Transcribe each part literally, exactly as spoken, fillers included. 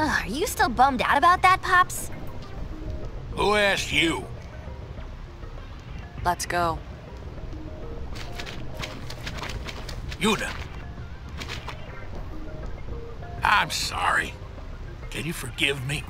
Ugh, are you still bummed out about that, Pops? Who asked you? Let's go. Yuna. I'm sorry. Can you forgive me?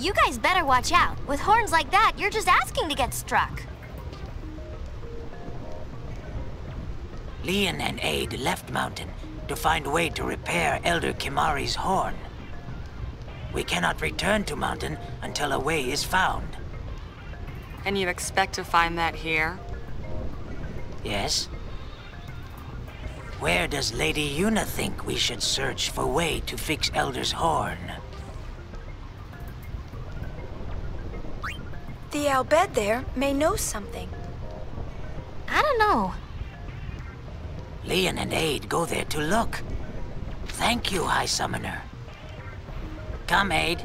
You guys better watch out. With horns like that, you're just asking to get struck. Leon and Ayde left Mountain to find a way to repair Elder Kimari's horn. We cannot return to Mountain until a way is found. And you expect to find that here? Yes. Where does Lady Yuna think we should search for a way to fix Elder's horn? The Al Bhed there may know something. I don't know. Leon and Ayde go there to look. Thank you, High Summoner. Come, Ayde.